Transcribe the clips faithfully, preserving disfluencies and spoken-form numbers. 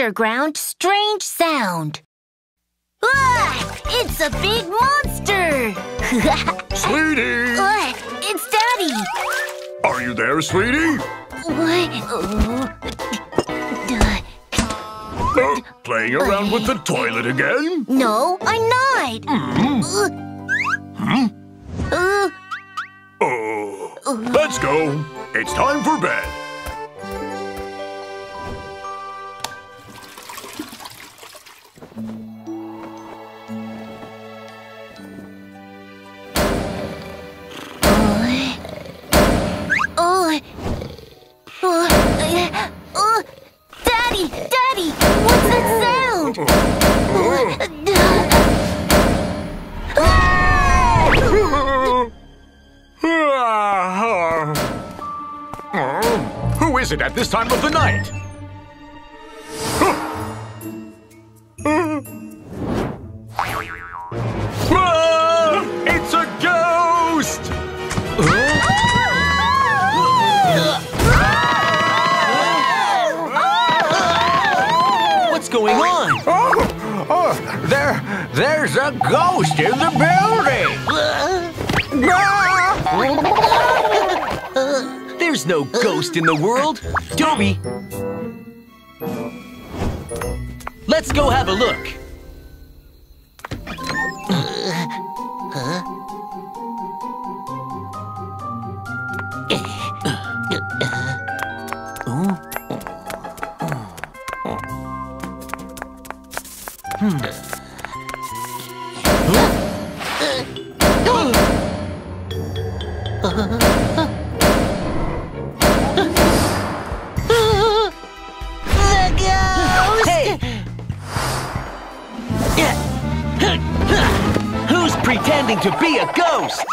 underground strange sound. Ah, it's a big monster! Sweetie! Ah, it's Daddy! Are you there, sweetie? What? Oh. Uh, playing around with the toilet again? No, I'm not! Mm. Uh. Hmm? Uh. Oh, uh. Let's go! It's time for bed! Is it at this time of the night? Ah, it's a ghost! What's going on? Oh, oh, there, there's a ghost in the building! Ah! There's no ghost in the world! Dobby! Let's go have a look! Huh? Hmm. Pretending to be a ghost!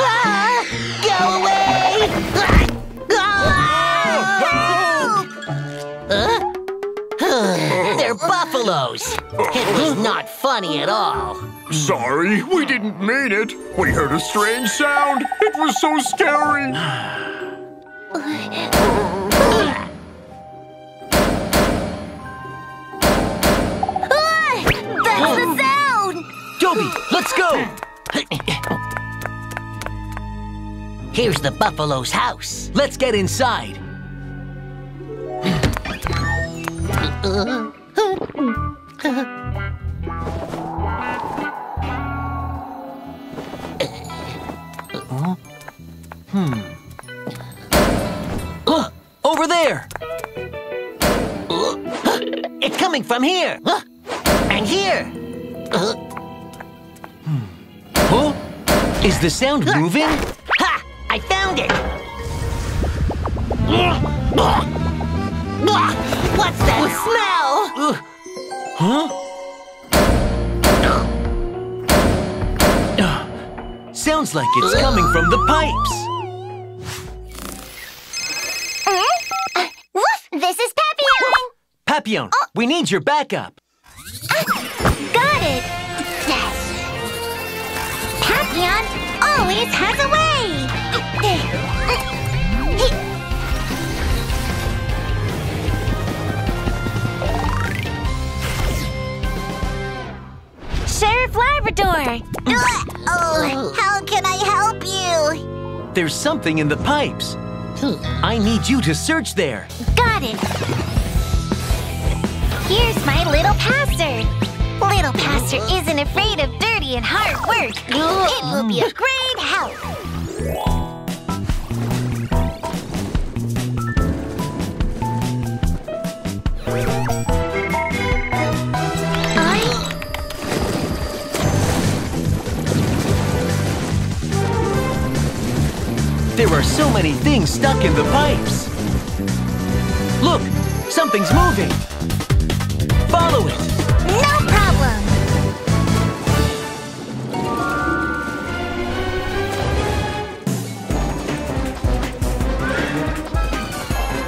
Ah, go away! Ah, huh? Huh? They're buffaloes! It was not funny at all. Sorry, we didn't mean it. We heard a strange sound. It was so scary. Let's go! Here's the buffalo's house. Let's get inside. Hmm. Uh, over there! It's coming from here! And here! Is the sound moving? Ha! I found it! What's that smell? Huh? Sounds like it's coming from the pipes! Uh, woof! This is Papillon! Papillon, oh. We need your backup! Uh, got it! Papillon always has a way! Sheriff Labrador! Oh, how can I help you? There's something in the pipes. I need you to search there. Got it! Here's my little passer. Little passer isn't afraid of dirt and hard work. It will be a great help. I... There are so many things stuck in the pipes. Look, something's moving. Follow it. No problem.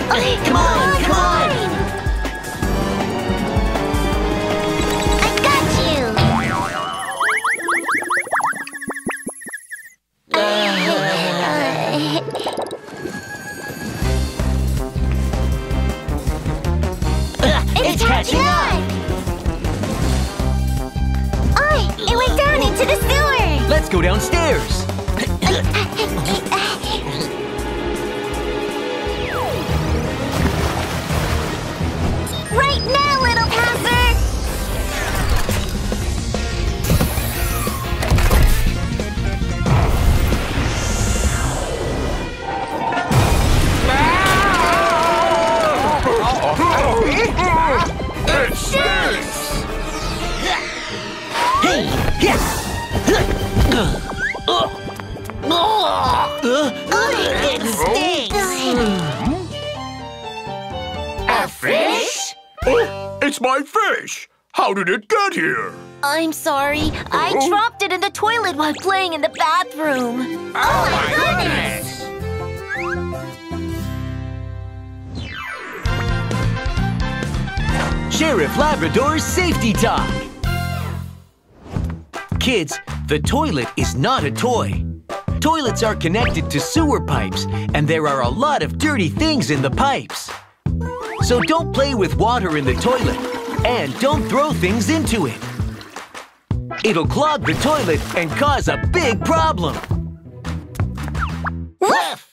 Okay, come on, come on! I got you! Uh, it's catching It went down into the sewer! Let's go downstairs! Right now, little passer! It stinks! Yes! It stinks! A fish? Oh, it's my fish! How did it get here? I'm sorry. I oh. dropped it in the toilet while playing in the bathroom. Oh, oh my goodness! goodness. Sheriff Labrador's Safety Talk. Kids, the toilet is not a toy. Toilets are connected to sewer pipes, and there are a lot of dirty things in the pipes. So don't play with water in the toilet, and don't throw things into it. It'll clog the toilet and cause a big problem. Woof!